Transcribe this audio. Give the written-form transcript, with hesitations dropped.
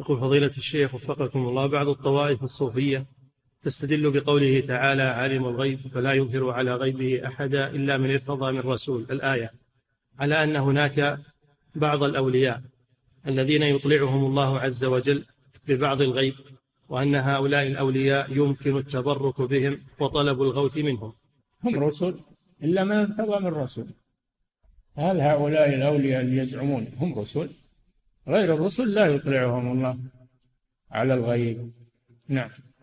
يقول فضيلة الشيخ وفقكم الله، بعض الطوائف الصوفية تستدل بقوله تعالى عالم الغيب فلا يظهر على غيبه أحدا إلا من ارتضى من رسول الآية، على أن هناك بعض الأولياء الذين يطلعهم الله عز وجل ببعض الغيب، وأن هؤلاء الأولياء يمكن التبرك بهم وطلب الغوث منهم. هم رسل إلا من ارتضى من رسول. هل هؤلاء الأولياء اللي يزعمون هم رسل؟ غير الرسل لا يطلعهم الله على الغيب. نعم.